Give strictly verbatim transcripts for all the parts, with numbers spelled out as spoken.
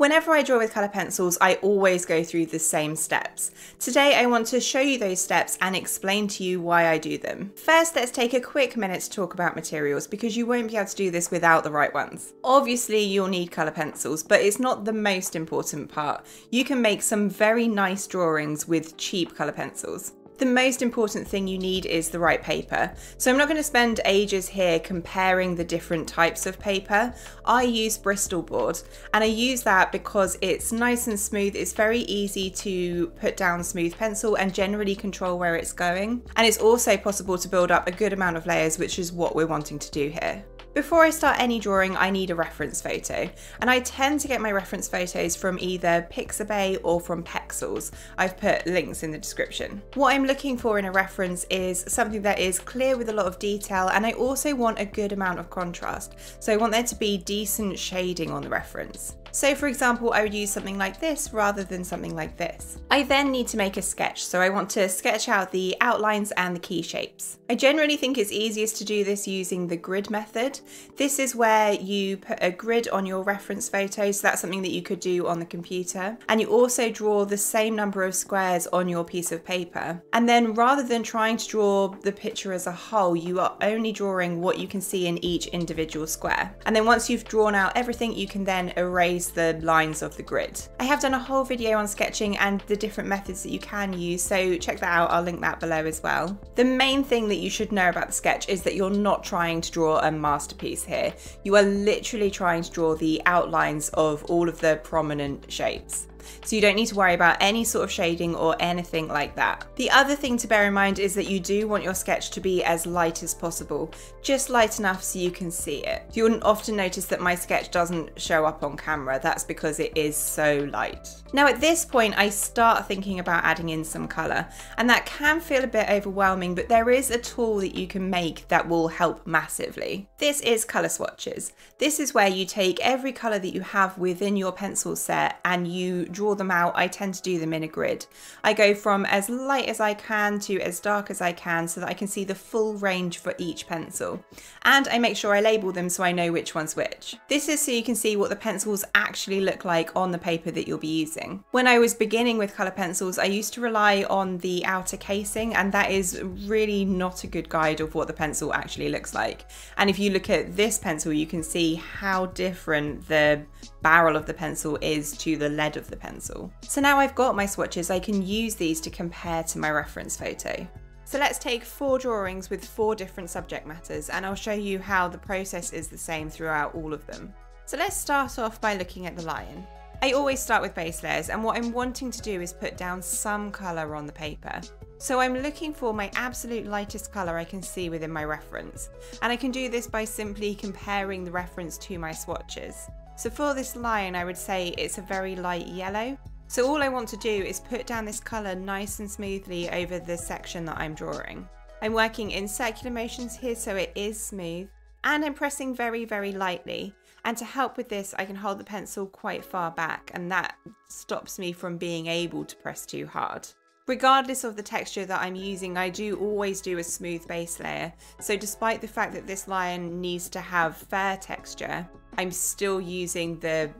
Whenever I draw with colour pencils, I always go through the same steps. Today I want to show you those steps and explain to you why I do them. First, let's take a quick minute to talk about materials, because you won't be able to do this without the right ones. Obviously you'll need colour pencils, but it's not the most important part. You can make some very nice drawings with cheap colour pencils. The most important thing you need is the right paper. So I'm not going to spend ages here comparing the different types of paper. I use Bristol Board, and I use that because it's nice and smooth. It's very easy to put down smooth pencil and generally control where it's going. And it's also possible to build up a good amount of layers, which is what we're wanting to do here. Before I start any drawing, I need a reference photo, and I tend to get my reference photos from either Pixabay or from Pexels. I've put links in the description. What I'm looking for in a reference is something that is clear with a lot of detail, and I also want a good amount of contrast, so I want there to be decent shading on the reference. So for example, I would use something like this rather than something like this. I then need to make a sketch, so I want to sketch out the outlines and the key shapes. I generally think it's easiest to do this using the grid method. This is where you put a grid on your reference photo, so that's something that you could do on the computer. And you also draw the same number of squares on your piece of paper. And then rather than trying to draw the picture as a whole, you are only drawing what you can see in each individual square. And then once you've drawn out everything, you can then erase the lines of the grid. I have done a whole video on sketching and the different methods that you can use, so check that out, I'll link that below as well. The main thing that you should know about the sketch is that you're not trying to draw a masterpiece here. You are literally trying to draw the outlines of all of the prominent shapes. So you don't need to worry about any sort of shading or anything like that. The other thing to bear in mind is that you do want your sketch to be as light as possible, just light enough so you can see it. You'll often notice that my sketch doesn't show up on camera. That's because it is so light. Now at this point, I start thinking about adding in some colour, and that can feel a bit overwhelming, but there is a tool that you can make that will help massively. This is colour swatches. This is where you take every colour that you have within your pencil set and you draw them out. I tend to do them in a grid. I go from as light as I can to as dark as I can so that I can see the full range for each pencil. And I make sure I label them so I know which one's which. This is so you can see what the pencils actually look like on the paper that you'll be using. When I was beginning with colour pencils, I used to rely on the outer casing, and that is really not a good guide of what the pencil actually looks like. And if you look at this pencil, you can see how different the barrel of the pencil is to the lead of the pencil. So now I've got my swatches, I can use these to compare to my reference photo. So let's take four drawings with four different subject matters, and I'll show you how the process is the same throughout all of them. So let's start off by looking at the lion. I always start with base layers, and what I'm wanting to do is put down some colour on the paper. So I'm looking for my absolute lightest colour I can see within my reference, and I can do this by simply comparing the reference to my swatches. So for this lion, I would say it's a very light yellow. So all I want to do is put down this colour nice and smoothly over the section that I'm drawing. I'm working in circular motions here, so it is smooth, and I'm pressing very, very lightly. And to help with this, I can hold the pencil quite far back, and that stops me from being able to press too hard. Regardless of the texture that I'm using, I do always do a smooth base layer. So despite the fact that this lion needs to have fair texture, I'm still using the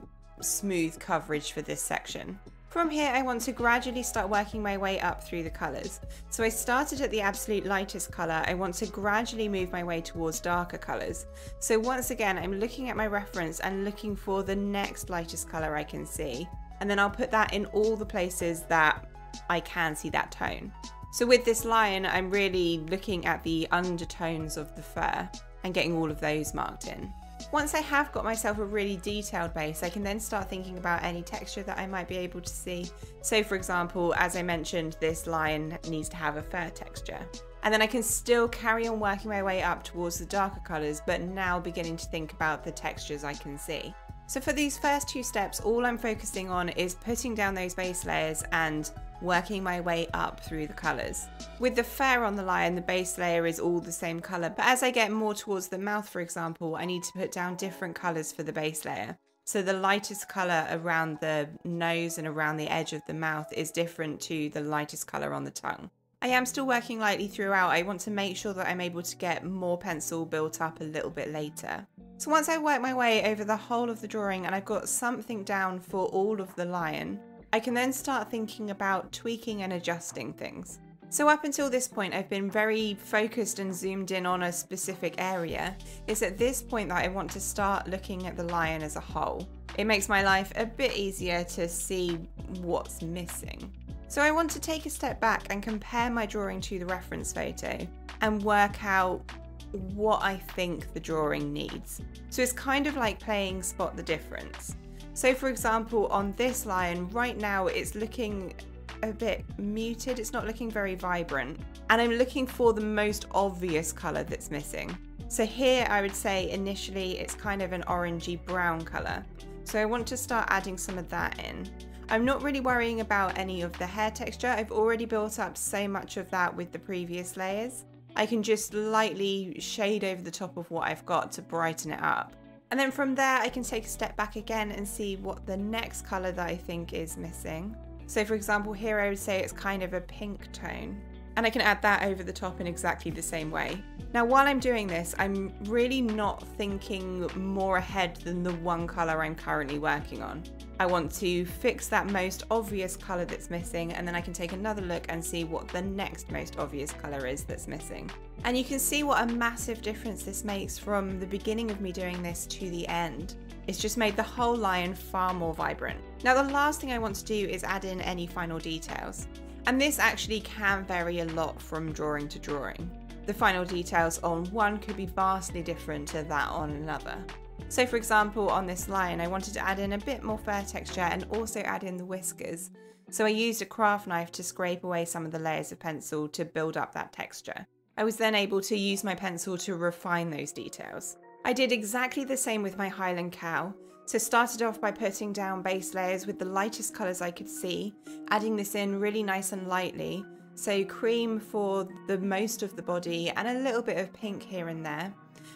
smooth coverage for this section. From here, I want to gradually start working my way up through the colours. So I started at the absolute lightest colour. I want to gradually move my way towards darker colours. So once again, I'm looking at my reference and looking for the next lightest colour I can see. And then I'll put that in all the places that I can see that tone. So with this lion, I'm really looking at the undertones of the fur and getting all of those marked in. Once I have got myself a really detailed base, I can then start thinking about any texture that I might be able to see. So for example, as I mentioned, this lion needs to have a fur texture. And then I can still carry on working my way up towards the darker colours, but now beginning to think about the textures I can see. So for these first two steps, all I'm focusing on is putting down those base layers and working my way up through the colours. With the fur on the lion, the base layer is all the same colour, but as I get more towards the mouth, for example, I need to put down different colours for the base layer. So the lightest colour around the nose and around the edge of the mouth is different to the lightest colour on the tongue. I am still working lightly throughout. I want to make sure that I'm able to get more pencil built up a little bit later. So once I work my way over the whole of the drawing and I've got something down for all of the lion, I can then start thinking about tweaking and adjusting things. So up until this point, I've been very focused and zoomed in on a specific area. It's at this point that I want to start looking at the lion as a whole. It makes my life a bit easier to see what's missing. So I want to take a step back and compare my drawing to the reference photo and work out what I think the drawing needs. So it's kind of like playing spot the difference. So for example, on this lion right now, it's looking a bit muted. It's not looking very vibrant. And I'm looking for the most obvious color that's missing. So here I would say initially it's kind of an orangey brown color. So I want to start adding some of that in. I'm not really worrying about any of the hair texture. I've already built up so much of that with the previous layers. I can just lightly shade over the top of what I've got to brighten it up. And then from there, I can take a step back again and see what the next color that I think is missing. So for example, here I would say it's kind of a pink tone, and I can add that over the top in exactly the same way. Now, while I'm doing this, I'm really not thinking more ahead than the one color I'm currently working on. I want to fix that most obvious color that's missing, and then I can take another look and see what the next most obvious color is that's missing. And you can see what a massive difference this makes from the beginning of me doing this to the end. It's just made the whole lion far more vibrant. Now, the last thing I want to do is add in any final details. And this actually can vary a lot from drawing to drawing. The final details on one could be vastly different to that on another. So for example, on this lion, I wanted to add in a bit more fur texture and also add in the whiskers. So I used a craft knife to scrape away some of the layers of pencil to build up that texture. I was then able to use my pencil to refine those details. I did exactly the same with my Highland cow. So started off by putting down base layers with the lightest colours I could see, adding this in really nice and lightly. So cream for the most of the body and a little bit of pink here and there.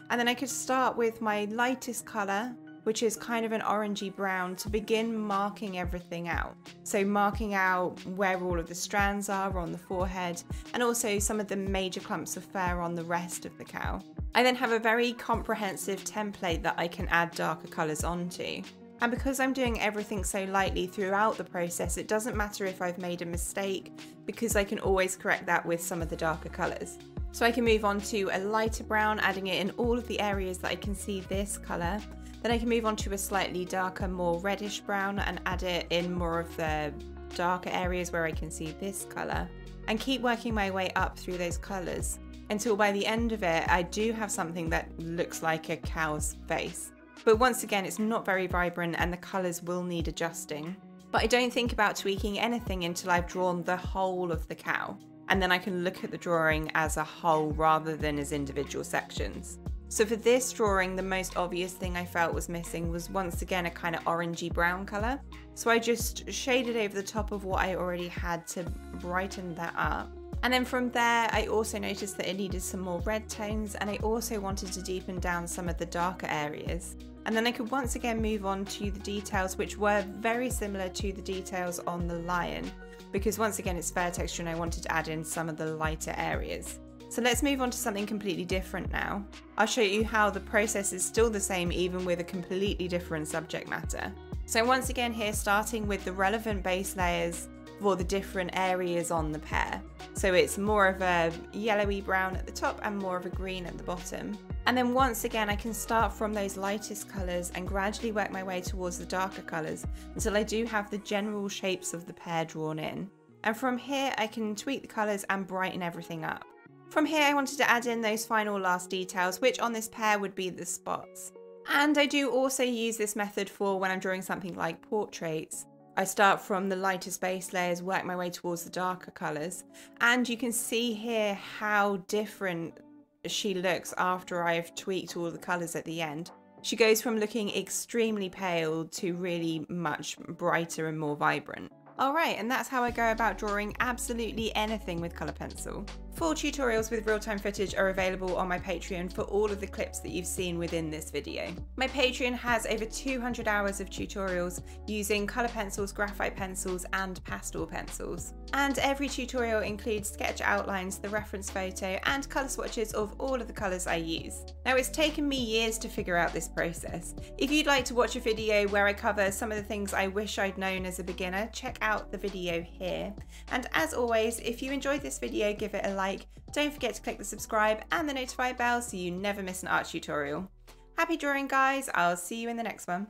And then I could start with my lightest colour, which is kind of an orangey brown, to begin marking everything out. So marking out where all of the strands are on the forehead and also some of the major clumps of fur on the rest of the cow. I then have a very comprehensive template that I can add darker colours onto. And because I'm doing everything so lightly throughout the process, it doesn't matter if I've made a mistake because I can always correct that with some of the darker colours. So I can move on to a lighter brown, adding it in all of the areas that I can see this colour. Then I can move on to a slightly darker, more reddish brown and add it in more of the darker areas where I can see this colour. And keep working my way up through those colours until by the end of it, I do have something that looks like a cow's face. But once again, it's not very vibrant and the colours will need adjusting. But I don't think about tweaking anything until I've drawn the whole of the cow. And then I can look at the drawing as a whole rather than as individual sections. So for this drawing, the most obvious thing I felt was missing was once again a kind of orangey brown colour. So I just shaded over the top of what I already had to brighten that up. And then from there, I also noticed that it needed some more red tones, and I also wanted to deepen down some of the darker areas. And then I could once again move on to the details, which were very similar to the details on the lion, because once again, it's fur texture and I wanted to add in some of the lighter areas. So let's move on to something completely different now. I'll show you how the process is still the same, even with a completely different subject matter. So once again here, starting with the relevant base layers for the different areas on the pair. So it's more of a yellowy brown at the top and more of a green at the bottom. And then once again, I can start from those lightest colours and gradually work my way towards the darker colours until I do have the general shapes of the pair drawn in. And from here, I can tweak the colours and brighten everything up. From here, I wanted to add in those final last details, which on this pair would be the spots. And I do also use this method for when I'm drawing something like portraits. I start from the lightest base layers, work my way towards the darker colours, and you can see here how different she looks after I've tweaked all the colours at the end. She goes from looking extremely pale to really much brighter and more vibrant. Alright, and that's how I go about drawing absolutely anything with colour pencil. Full tutorials with real-time footage are available on my Patreon for all of the clips that you've seen within this video. My Patreon has over two hundred hours of tutorials using colour pencils, graphite pencils and pastel pencils. And every tutorial includes sketch outlines, the reference photo and colour swatches of all of the colours I use. Now, it's taken me years to figure out this process. If you'd like to watch a video where I cover some of the things I wish I'd known as a beginner, check out the video here. And as always, if you enjoyed this video, give it a like. Like. Don't forget to click the subscribe and the notify bell so you never miss an art tutorial. Happy drawing, guys. I'll see you in the next one.